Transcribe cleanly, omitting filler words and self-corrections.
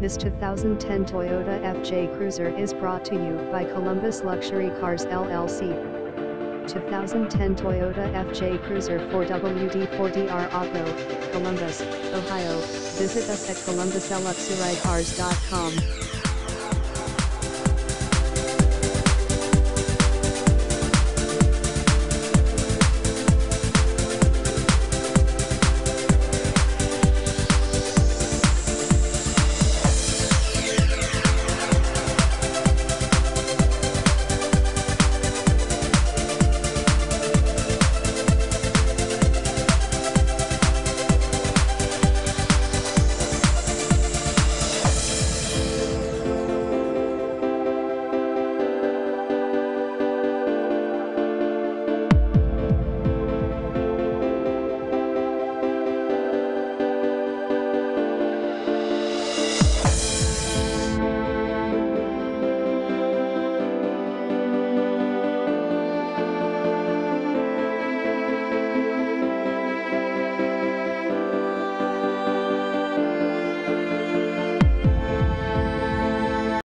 This 2010 Toyota FJ Cruiser is brought to you by Columbus Luxury Cars LLC. 2010 Toyota FJ Cruiser 4WD4DR Auto, Columbus, Ohio. Visit us at ColumbusLuxuryCars.com.